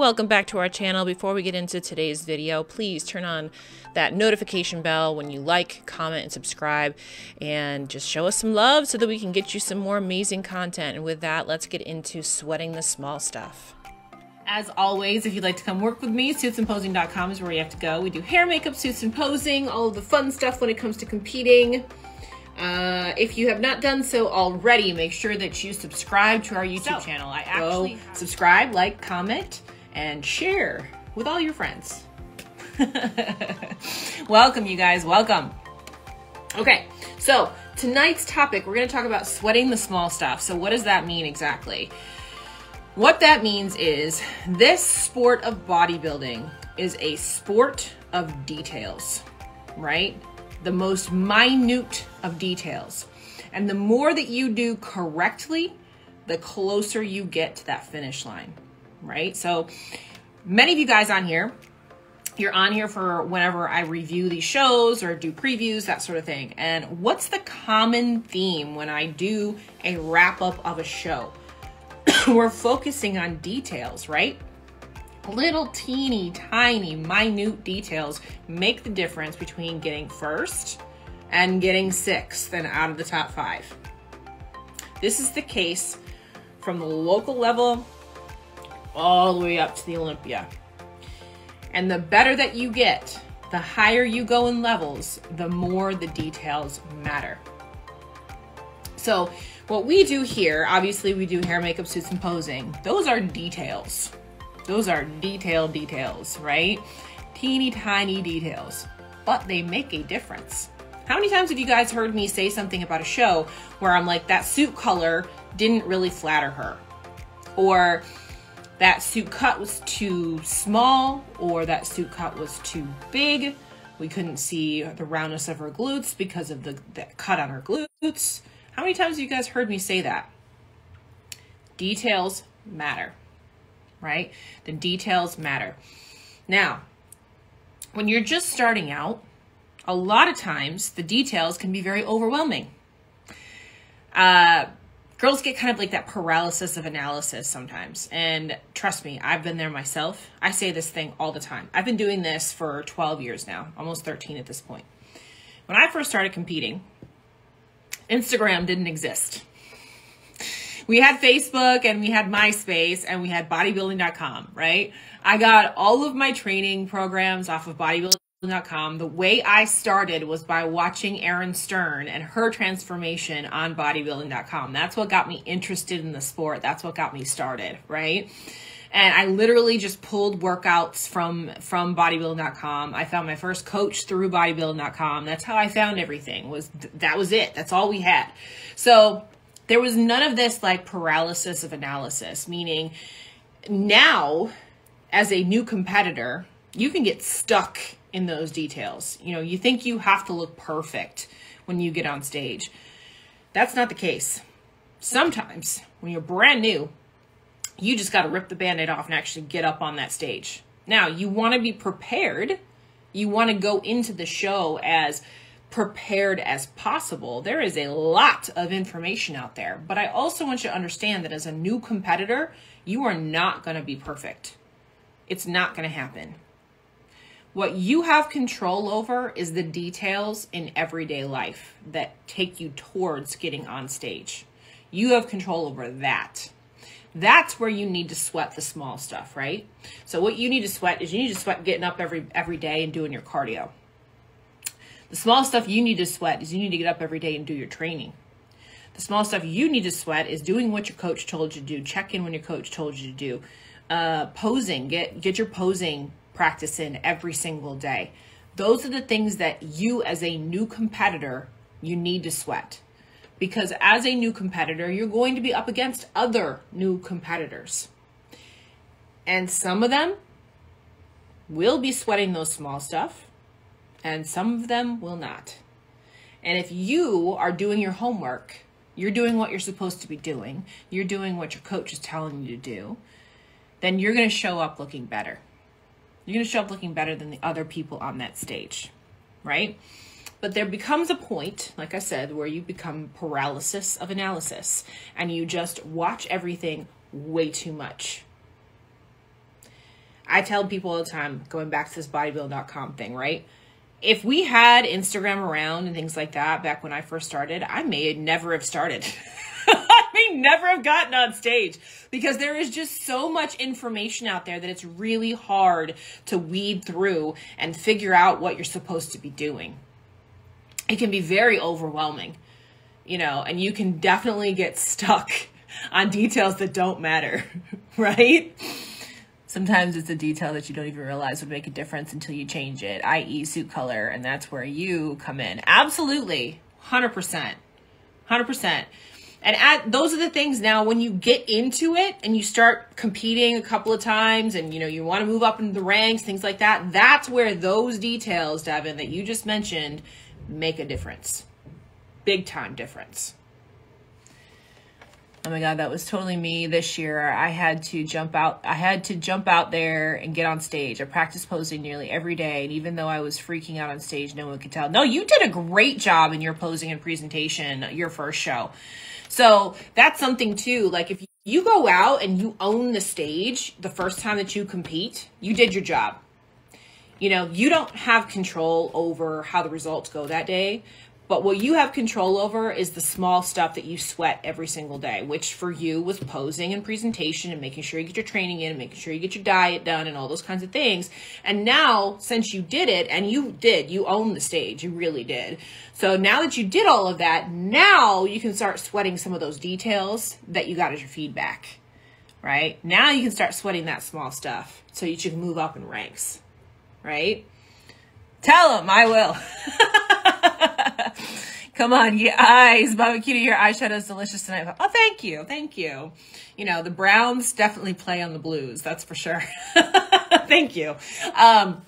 Welcome back to our channel. Before we get into today's video, please turn on that notification bell when you like, comment, and subscribe, and just show us some love so that we can get you some more amazing content. And with that, let's get into sweating the small stuff. As always, if you'd like to come work with me, suitsandposing.com is where you have to go. We do hair, makeup, suits, and posing, all of the fun stuff when it comes to competing. If you have not done so already, make sure that you subscribe to our YouTube channel. I actually subscribe, like, comment, and share with all your friends. Welcome, you guys. Welcome. Okay, so tonight's topic, we're going to talk about sweating the small stuff. So what does that mean exactly? What that means is this sport of bodybuilding is a sport of details, right? The most minute of details. And the more that you do correctly, the closer you get to that finish line, right? So many of you guys on here, you're on here for whenever I review these shows or do previews, that sort of thing. And what's the common theme when I do a wrap up of a show? We're focusing on details, right? Little teeny tiny minute details make the difference between getting first and getting sixth and out of the top five. This is the case from the local level all the way up to the Olympia. And the better that you get, the higher you go in levels, the more the details matter. So what we do here, obviously we do hair, makeup, suits, and posing. Those are details. Those are detailed details, right? Teeny tiny details, but they make a difference. How many times have you guys heard me say something about a show where I'm like, that suit color didn't really flatter her, or that suit cut was too small, or that suit cut was too big. We couldn't see the roundness of her glutes because of the cut on her glutes. How many times have you guys heard me say that? Details matter, right? The details matter. Now, when you're just starting out, a lot of times the details can be very overwhelming. Girls get kind of like that paralysis of analysis sometimes. And trust me, I've been there myself. I say this thing all the time. I've been doing this for 12 years now, almost 13 at this point. When I first started competing, Instagram didn't exist. We had Facebook and we had MySpace and we had bodybuilding.com, right? I got all of my training programs off of bodybuilding.com. The way I started was by watching Erin Stern and her transformation on bodybuilding.com. That's what got me interested in the sport. That's what got me started, right? And I literally just pulled workouts from bodybuilding.com. I found my first coach through bodybuilding.com. That's how I found everything. That was it. That's all we had. So there was none of this like paralysis of analysis, meaning now as a new competitor, you can get stuck in those details. You know, you think you have to look perfect when you get on stage. That's not the case. Sometimes when you're brand new, you just got to rip the Band-Aid off and actually get up on that stage. Now, you want to be prepared. You want to go into the show as prepared as possible. There is a lot of information out there. But I also want you to understand that as a new competitor, you are not going to be perfect. It's not going to happen. What you have control over is the details in everyday life that take you towards getting on stage. You have control over that. That's where you need to sweat the small stuff, right? So what you need to sweat is you need to sweat getting up every day and doing your cardio. The small stuff you need to sweat is you need to get up every day and do your training. The small stuff you need to sweat is doing what your coach told you to do, check in when your coach told you to do, posing, get your posing practice in every single day. Those are the things that you as a new competitor, you need to sweat. Because as a new competitor, you're going to be up against other new competitors. And some of them will be sweating those small stuff, and some of them will not. And if you are doing your homework, you're doing what you're supposed to be doing, you're doing what your coach is telling you to do, then you're going to show up looking better. You're going to show up looking better than the other people on that stage, right? But there becomes a point, like I said, where you become paralysis of analysis and you just watch everything way too much. I tell people all the time, going back to this bodybuilding.com thing, right? If we had Instagram around and things like that back when I first started, I may never have started. I may never have gotten on stage, because there is just so much information out there that it's really hard to weed through and figure out what you're supposed to be doing. It can be very overwhelming, you know, and you can definitely get stuck on details that don't matter, right? Sometimes it's a detail that you don't even realize would make a difference until you change it, i.e. suit color, and that's where you come in. Absolutely, 100%, 100%. And those are the things now when you get into it and you start competing a couple of times and, you know, you want to move up in the ranks, things like that, that's where those details, Devin, that you just mentioned make a difference. Big time difference. Oh my God, that was totally me this year. I had to jump out there and get on stage. I practiced posing nearly every day, and even though I was freaking out on stage, no one could tell. No, you did a great job in your posing and presentation your first show. So that's something too. Like if you go out and you own the stage the first time that you compete, you did your job. You know, you don't have control over how the results go that day. But what you have control over is the small stuff that you sweat every single day, which for you was posing and presentation and making sure you get your training in and making sure you get your diet done and all those kinds of things. And now, since you did it, and you own the stage, you really did. So now that you did all of that, now you can start sweating some of those details that you got as your feedback, right? Now you can start sweating that small stuff so you can move up in ranks, right? Tell them I will. Come on, your eyes. Baba Cutie, your eyeshadow is delicious tonight. Oh, thank you. Thank you. You know, the browns definitely play on the blues. That's for sure. Thank you. And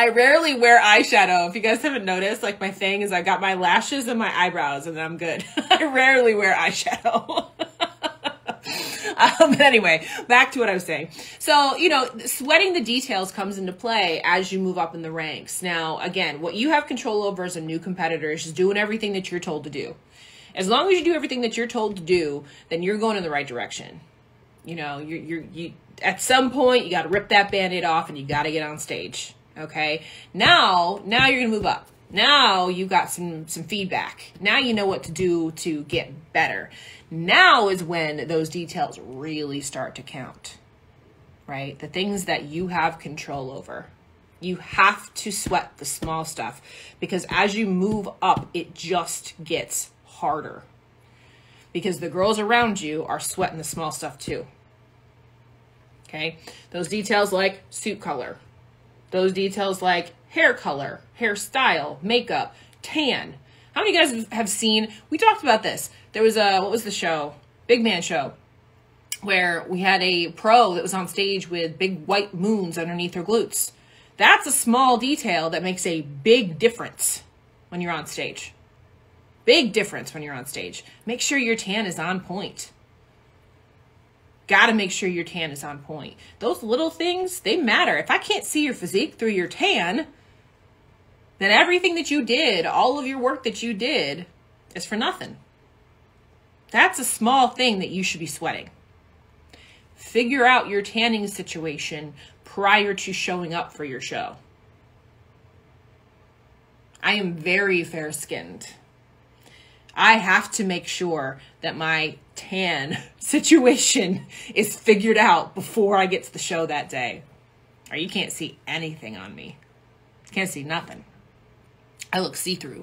I rarely wear eyeshadow. If you guys haven't noticed, like my thing is I got my lashes and my eyebrows and I'm good. I rarely wear eyeshadow. But anyway, back to what I was saying. So, you know, sweating the details comes into play as you move up in the ranks. Now, again, what you have control over as a new competitor is just doing everything that you're told to do. As long as you do everything that you're told to do, then you're going in the right direction. You know, you at some point, you got to rip that Band-Aid off and you got to get on stage. Okay. Now you're going to move up. Now you've got some feedback. Now you know what to do to get better. Now is when those details really start to count, right? The things that you have control over. You have to sweat the small stuff because as you move up, it just gets harder because the girls around you are sweating the small stuff too, okay? Those details like suit color, those details like hair color, hairstyle, makeup, tan. How many of you guys have seen, we talked about this. There was what was the show? Big Man Show, where we had a pro that was on stage with big white moons underneath her glutes. That's a small detail that makes a big difference when you're on stage. Big difference when you're on stage. Make sure your tan is on point. Got to make sure your tan is on point. Those little things, they matter. If I can't see your physique through your tan, then everything that you did, all of your work that you did is for nothing. That's a small thing that you should be sweating. Figure out your tanning situation prior to showing up for your show. I am very fair-skinned. I have to make sure that my tan situation is figured out before I get to the show that day. Or you can't see anything on me. Can't see nothing. I look see-through.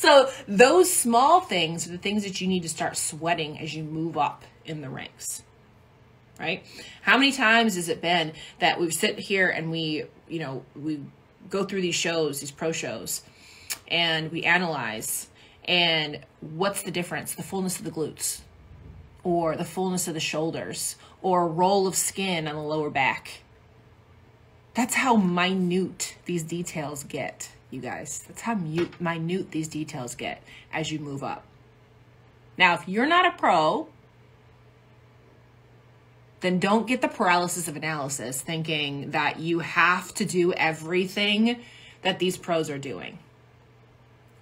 So those small things are the things that you need to start sweating as you move up in the ranks, right? How many times has it been that we've sit here and we go through these shows, these pro shows, and we analyze, and what's the difference? The fullness of the glutes or the fullness of the shoulders or roll of skin on the lower back. That's how minute these details get, you guys. That's how minute these details get as you move up. Now, if you're not a pro, then don't get the paralysis of analysis thinking that you have to do everything that these pros are doing,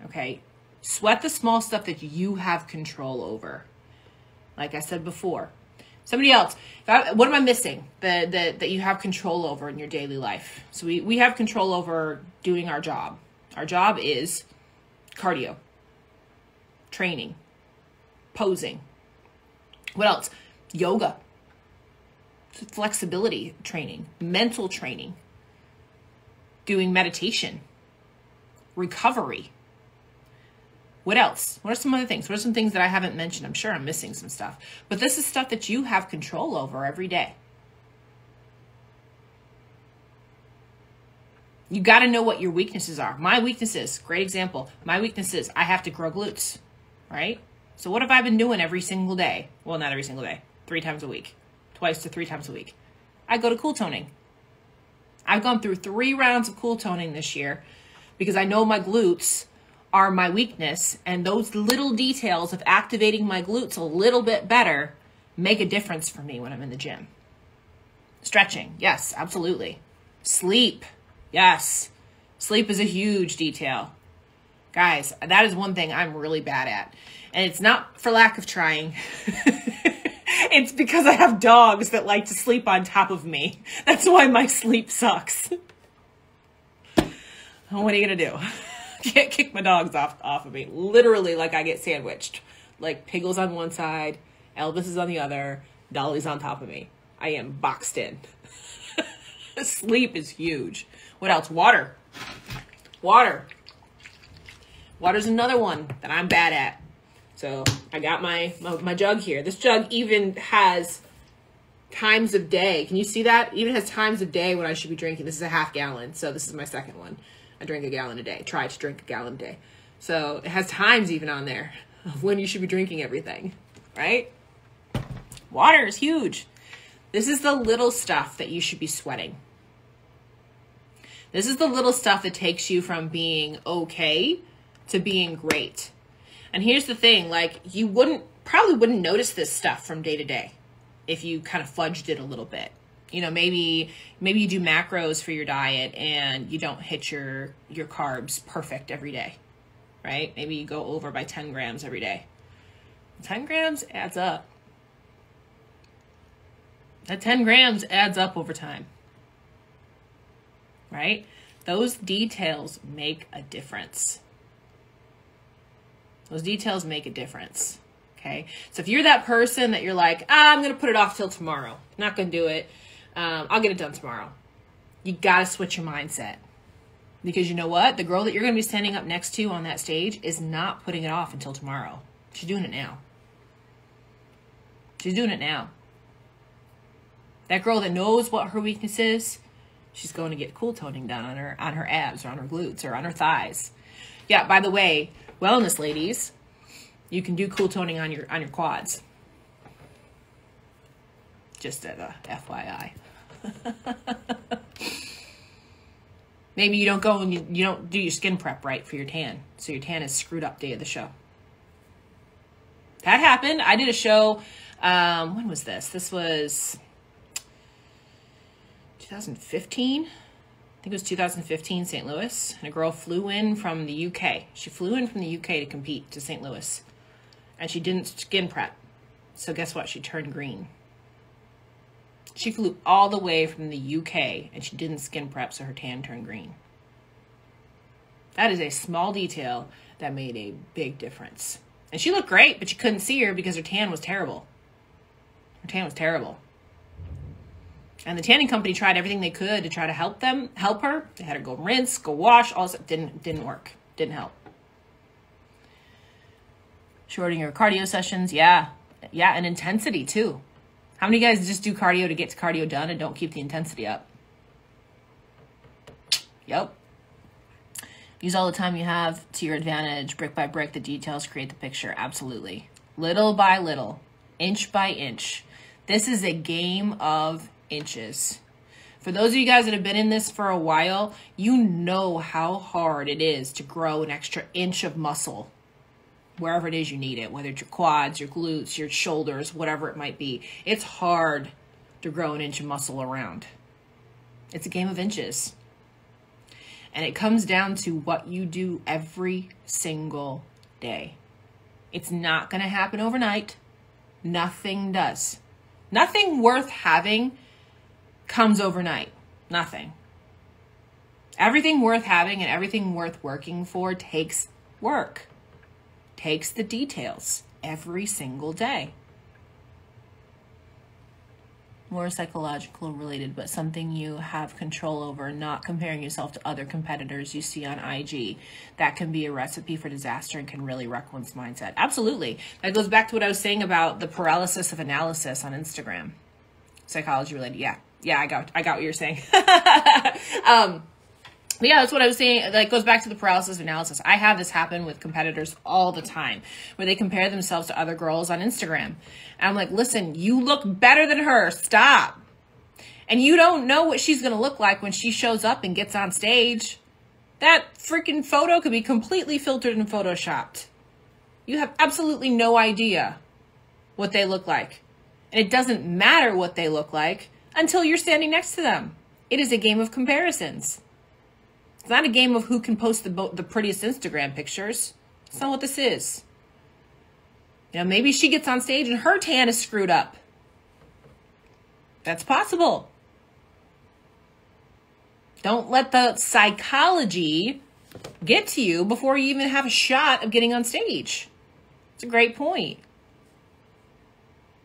okay? Sweat the small stuff that you have control over. Like I said before, Somebody else. What am I missing that you have control over in your daily life? So we have control over doing our job. Our job is cardio, training, posing. What else? Yoga, flexibility training, mental training, doing meditation, recovery. What else? What are some other things? What are some things that I haven't mentioned? I'm sure I'm missing some stuff. But this is stuff that you have control over every day. You got to know what your weaknesses are. My weaknesses, great example. My weaknesses, I have to grow glutes, right? So what have I been doing every single day? Well, not every single day. 3 times a week. 2 to 3 times a week. I go to cool toning. I've gone through 3 rounds of cool toning this year because I know my glutes are my weakness, and those little details of activating my glutes a little bit better make a difference for me when I'm in the gym. Stretching, yes, absolutely. Sleep, yes. Sleep is a huge detail. Guys, that is one thing I'm really bad at, and it's not for lack of trying. It's because I have dogs that like to sleep on top of me. That's why my sleep sucks. What are you gonna do? Can't kick my dogs off of me. Literally, like I get sandwiched. Like Piggles on one side, Elvis is on the other, Dolly's on top of me. I am boxed in. Sleep is huge. What else? Water. Water. Water's another one that I'm bad at. So I got my jug here. This jug even has times of day. Can you see that? It even has times of day when I should be drinking. This is a half gallon, so this is my second one. I drink a gallon a day. Try to drink a gallon a day. So it has times even on there of when you should be drinking everything, right? Water is huge. This is the little stuff that you should be sweating. This is the little stuff that takes you from being okay to being great. And here's the thing, like you probably wouldn't notice this stuff from day to day if you kind of fudged it a little bit. You know, maybe you do macros for your diet and you don't hit your carbs perfect every day, right? Maybe you go over by 10 grams every day. 10 grams adds up. That 10 grams adds up over time, right? Those details make a difference. Those details make a difference, okay? So if you're that person that you're like, I'm going to put it off till tomorrow, not going to do it. I'll get it done tomorrow. You got to switch your mindset, because you know what? The girl that you're going to be standing up next to on that stage is not putting it off until tomorrow. She's doing it now. She's doing it now. That girl that knows what her weakness is, she's going to get cool toning done on her abs or on her glutes or on her thighs. Yeah, by the way, wellness ladies, you can do cool toning on your quads. Just as a FYI. Maybe you don't go and you don't do your skin prep right for your tan. So your tan is screwed up day of the show. That happened. I did a show. When was this? This was 2015. I think it was 2015, St. Louis. And a girl flew in from the UK. She flew in from the UK to compete to St. Louis. And she didn't skin prep. So guess what? She turned green. She flew all the way from the UK and she didn't skin prep, so her tan turned green. That is a small detail that made a big difference. And she looked great, but you couldn't see her because her tan was terrible. Her tan was terrible. And the tanning company tried everything they could to try to help her. They had her go rinse, go wash, all this. Didn't work. Didn't help. Shorting your cardio sessions, yeah. Yeah, and intensity too. How many of you guys just do cardio to get to cardio done and don't keep the intensity up? Yep. Use all the time you have to your advantage. Brick by brick, the details create the picture. Absolutely. Little by little, inch by inch. This is a game of inches. For those of you guys that have been in this for a while, you know how hard it is to grow an extra inch of muscle. Wherever it is you need it, whether it's your quads, your glutes, your shoulders, whatever it might be. It's hard to grow an inch of muscle around. It's a game of inches. And it comes down to what you do every single day. It's not going to happen overnight. Nothing does. Nothing worth having comes overnight. Nothing. Everything worth having and everything worth working for takes work, takes the details every single day. More psychological related, but something you have control over, not comparing yourself to other competitors you see on IG. That can be a recipe for disaster and can really wreck one's mindset. Absolutely. That goes back to what I was saying about the paralysis of analysis on Instagram. Psychology related. Yeah. Yeah, I got what you're saying. But yeah, that's what I was saying. Like, goes back to the paralysis of analysis. I have this happen with competitors all the time where they compare themselves to other girls on Instagram. And I'm like, listen, you look better than her. Stop. And you don't know what she's going to look like when she shows up and gets on stage. That freaking photo could be completely filtered and photoshopped. You have absolutely no idea what they look like. And it doesn't matter what they look like until you're standing next to them. It is a game of comparisons. It's not a game of who can post the prettiest Instagram pictures. That's not what this is. You know, maybe she gets on stage and her tan is screwed up. That's possible. Don't let the psychology get to you before you even have a shot of getting on stage. It's a great point.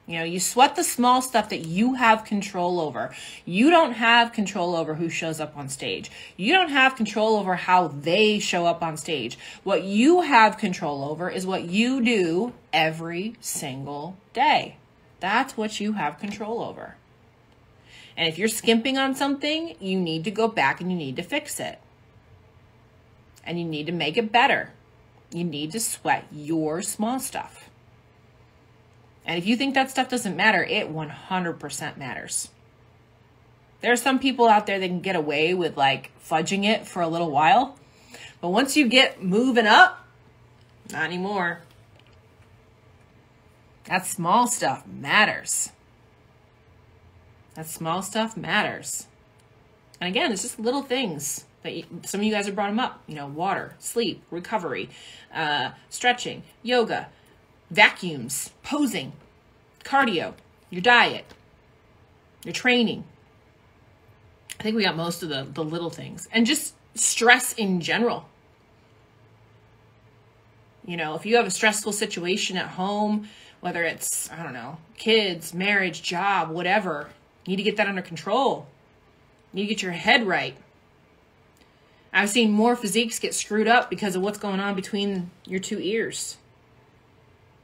You know, you sweat the small stuff that you have control over. You don't have control over who shows up on stage. You don't have control over how they show up on stage. What you have control over is what you do every single day. That's what you have control over. And if you're skimping on something, you need to go back and you need to fix it. And you need to make it better. You need to sweat your small stuff. And if you think that stuff doesn't matter, it 100% matters. There are some people out there that can get away with like fudging it for a little while. But once you get moving up, not anymore. That small stuff matters. That small stuff matters. And again, it's just little things that some of you guys have brought them up. You know, water, sleep, recovery, stretching, yoga, vacuums, posing, cardio, your diet, your training. I think we got most of the little things. And just stress in general. You know, if you have a stressful situation at home, whether it's, I don't know, kids, marriage, job, whatever, you need to get that under control. You need to get your head right. I've seen more physiques get screwed up because of what's going on between your two ears.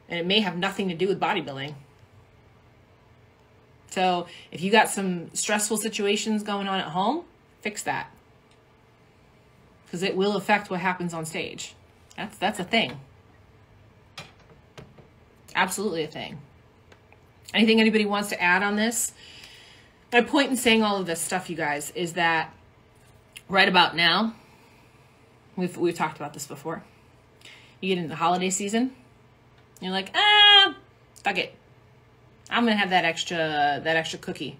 And it may have nothing to do with bodybuilding. So if you got some stressful situations going on at home, fix that. Because it will affect what happens on stage. That's a thing. Absolutely a thing. Anything anybody wants to add on this? My point in saying all of this stuff, you guys, is that right about now, we've talked about this before, you get into the holiday season, you're like, fuck it. I'm going to have that extra cookie.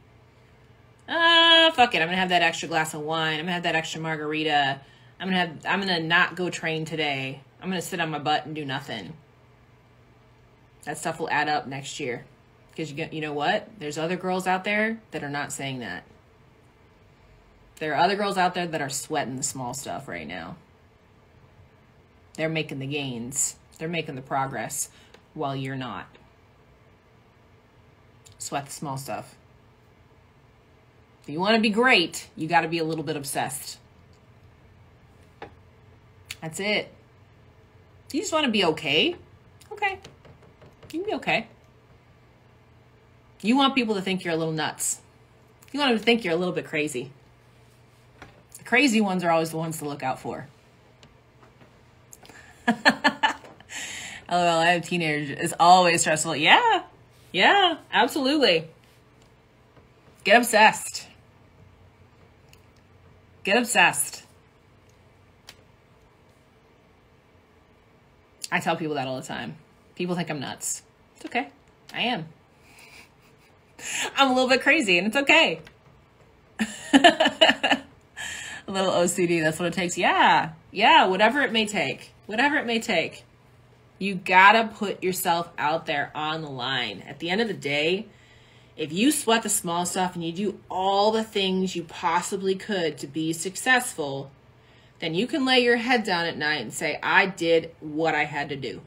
Fuck it. I'm going to have that extra glass of wine. I'm going to have that extra margarita. I'm going to not go train today. I'm going to sit on my butt and do nothing. That stuff will add up next year. Because you know what? There's other girls out there that are not saying that. There are other girls out there that are sweating the small stuff right now. They're making the gains. They're making the progress while you're not. Sweat the small stuff. If you want to be great, you got to be a little bit obsessed. That's it. If you just want to be okay, okay. You can be okay. You want people to think you're a little nuts. You want them to think you're a little bit crazy. The crazy ones are always the ones to look out for. LOL, I have teenagers. It's always stressful. Yeah. Yeah, absolutely. Get obsessed. Get obsessed. I tell people that all the time. People think I'm nuts. It's okay. I am. I'm a little bit crazy and it's okay. A little OCD, that's what it takes. Yeah. Yeah, whatever it may take. Whatever it may take. You gotta put yourself out there on the line. At the end of the day, If you sweat the small stuff and you do all the things you possibly could to be successful, then you can lay your head down at night and say, I did what I had to do.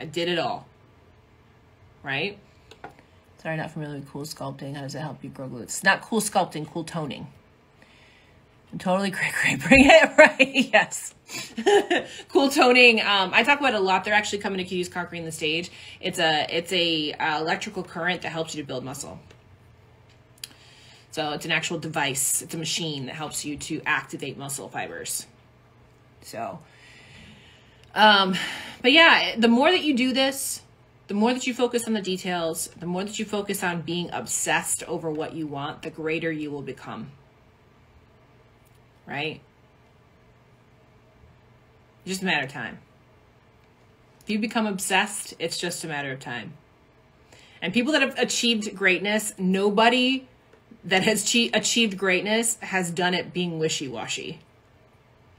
I did it all. Right? Sorry, not familiar with cool sculpting. How does it help you grow glutes? Not cool sculpting, cool toning. I'm totally great. Bring it right. Yes. Cool toning. I talk about it a lot. They're actually coming to Cuties Conquering the Stage. It's a electrical current that helps you to build muscle. So it's an actual device. It's a machine that helps you to activate muscle fibers. So, but yeah, the more that you do this, the more that you focus on the details, the more that you focus on being obsessed over what you want, the greater you will become. Right? Just a matter of time. If you become obsessed, it's just a matter of time. And people that have achieved greatness, nobody that has achieved greatness has done it being wishy-washy.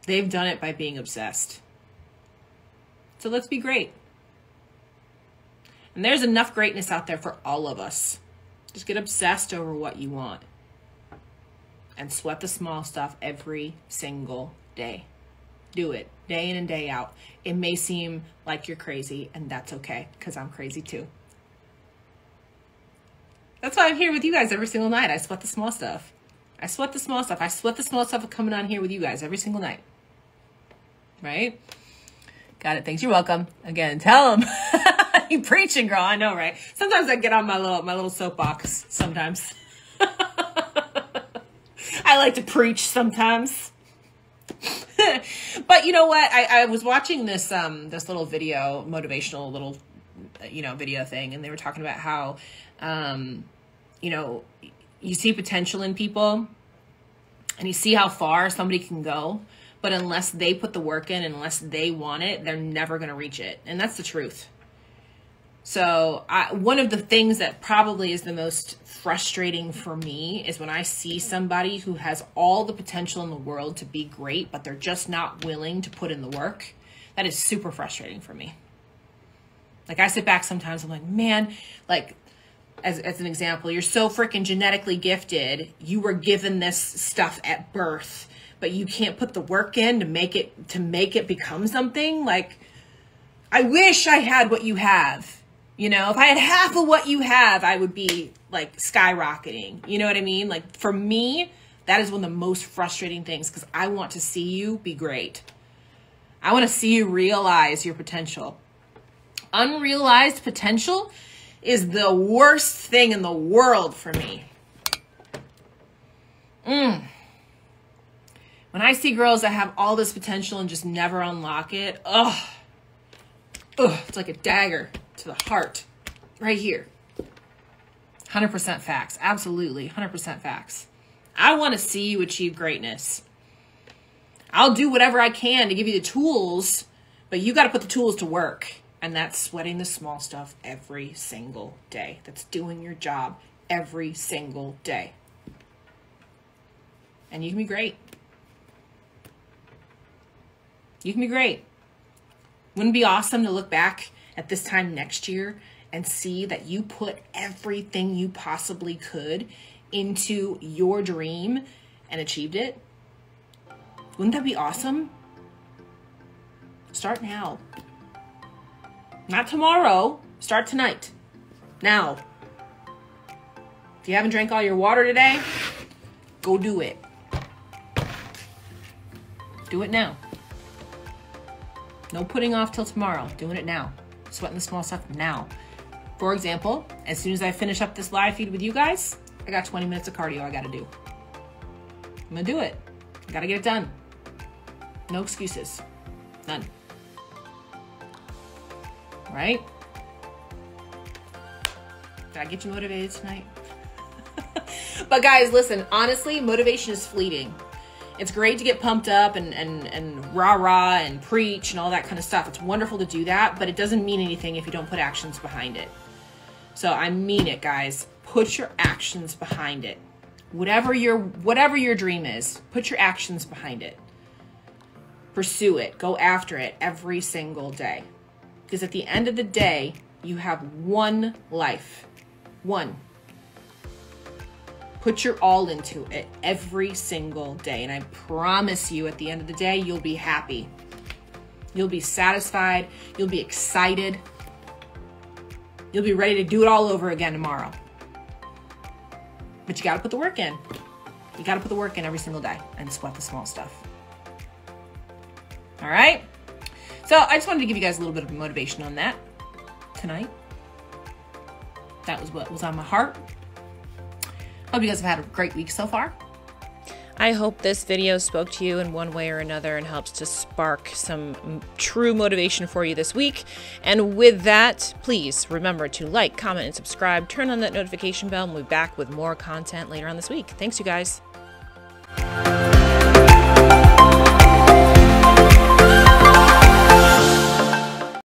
They've done it by being obsessed. So let's be great. And there's enough greatness out there for all of us. Just get obsessed over what you want. And sweat the small stuff every single day. Do it day in and day out. It may seem like you're crazy, and that's okay, because I'm crazy too. That's why I'm here with you guys every single night. I sweat the small stuff. I sweat the small stuff. I sweat the small stuff of coming on here with you guys every single night. Right? Got it. Thanks. You're welcome. Again, tell them. You preaching, girl. I know, right? Sometimes I get on my little soapbox sometimes. I like to preach sometimes. But you know what? I was watching this this little video, motivational little video thing, and they were talking about how you see potential in people and you see how far somebody can go, but unless they put the work in, unless they want it, they're never going to reach it. And that's the truth. So one of the things that probably is the most frustrating for me is when I see somebody who has all the potential in the world to be great, but they're just not willing to put in the work. That is super frustrating for me. Like, I sit back sometimes, I'm like, man, like, as an example, you're so freaking genetically gifted. You were given this stuff at birth, but you can't put the work in to make it become something. Like, I wish I had what you have. You know, if I had half of what you have, I would be like skyrocketing. You know what I mean? Like, for me, that is one of the most frustrating things, because I want to see you be great. I want to see you realize your potential. Unrealized potential is the worst thing in the world for me. When I see girls that have all this potential and just never unlock it, ugh. Ugh, it's like a dagger to the heart right here. 100% facts. Absolutely. 100% facts. I want to see you achieve greatness. I'll do whatever I can to give you the tools, but you got to put the tools to work. And that's sweating the small stuff every single day. That's doing your job every single day. And you can be great. You can be great. Wouldn't it be awesome to look back at this time next year and see that you put everything you possibly could into your dream and achieved it? Wouldn't that be awesome? Start now. Not tomorrow. Start tonight. Now. If you haven't drank all your water today, go do it. Do it now. No putting off till tomorrow. Doing it now. Sweating the small stuff now. For example, as soon as I finish up this live feed with you guys, I got 20 minutes of cardio I got to do. I'm going to do it. I got to get it done. No excuses. None. Right? Did I get you motivated tonight? But guys, listen, honestly, motivation is fleeting. It's great to get pumped up and rah-rah and preach and all that kind of stuff. It's wonderful to do that, but it doesn't mean anything if you don't put actions behind it. So I mean it, guys. Put your actions behind it. Whatever your dream is, put your actions behind it. Pursue it. Go after it every single day. Because at the end of the day, you have one life. One, put your all into it every single day. And I promise you at the end of the day, you'll be happy. You'll be satisfied. You'll be excited. You'll be ready to do it all over again tomorrow. But you gotta put the work in. You gotta put the work in every single day and sweat the small stuff. All right? So I just wanted to give you guys a little bit of motivation on that tonight. That was what was on my heart. Hope you guys have had a great week so far. I hope this video spoke to you in one way or another and helps to spark some true motivation for you this week. And with that, please remember to like, comment, and subscribe. Turn on that notification bell, and we'll be back with more content later on this week. Thanks, you guys.